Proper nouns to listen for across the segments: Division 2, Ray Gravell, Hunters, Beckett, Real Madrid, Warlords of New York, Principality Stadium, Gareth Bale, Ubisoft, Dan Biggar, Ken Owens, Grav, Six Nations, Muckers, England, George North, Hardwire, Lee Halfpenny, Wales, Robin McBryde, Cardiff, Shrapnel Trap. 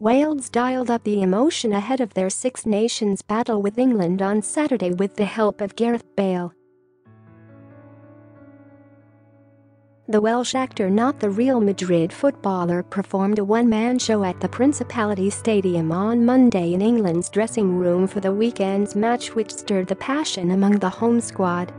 Wales dialed up the emotion ahead of their Six Nations battle with England on Saturday with the help of Gareth Bale. The Welsh actor, not the Real Madrid footballer, performed a one-man show at the Principality Stadium on Monday in England's dressing room for the weekend's match, which stirred the passion among the home squad.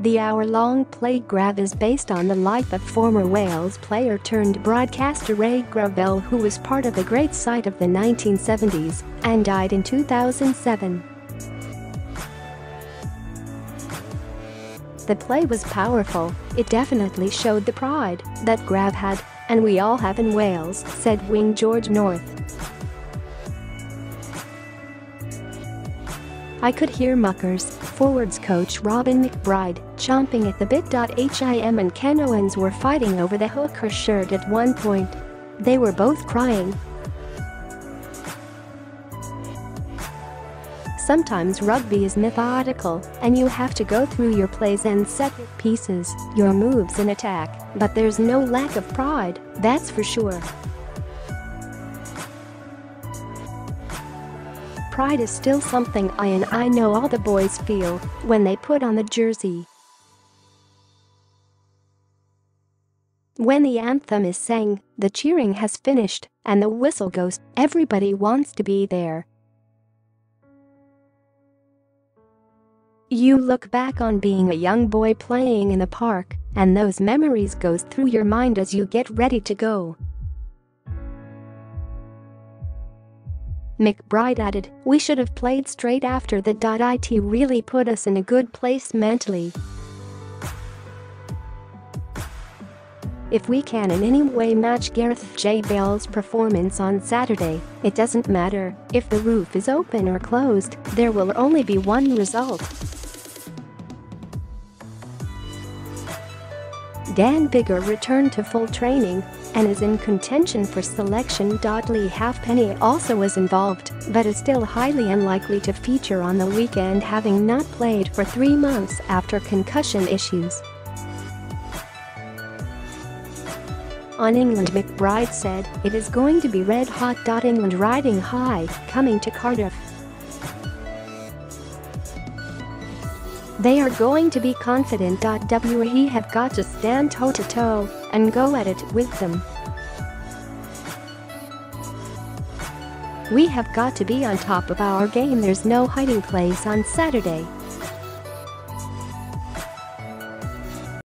The hour-long play Grav is based on the life of former Wales player-turned-broadcaster Ray Gravell, who was part of the great side of the 1970s and died in 2007. The play was powerful. It definitely showed the pride that Grav had, and we all have in Wales, said wing George North. I could hear Muckers, forwards coach Robin McBryde, chomping at the bit. Him and Ken Owens were fighting over the hooker shirt at one point. They were both crying. Sometimes rugby is methodical, and you have to go through your plays and set pieces, your moves in attack, but there's no lack of pride, that's for sure. Pride is still something I know all the boys feel when they put on the jersey. When the anthem is sang, the cheering has finished, and the whistle goes, everybody wants to be there. You look back on being a young boy playing in the park, and those memories go through your mind as you get ready to go. McBryde added, "We should have played straight after that. It really put us in a good place mentally. If we can in any way match Gareth J. Bale's performance on Saturday, it doesn't matter if the roof is open or closed, there will only be one result." Dan Biggar returned to full training and is in contention for selection. Lee Halfpenny also was involved, but is still highly unlikely to feature on the weekend, having not played for 3 months after concussion issues. On England, McBryde said, "It is going to be red hot. England riding high, coming to Cardiff. They are going to be confident. We have got to stand toe-to-toe and go at it with them. We have got to be on top of our game. There's no hiding place on Saturday."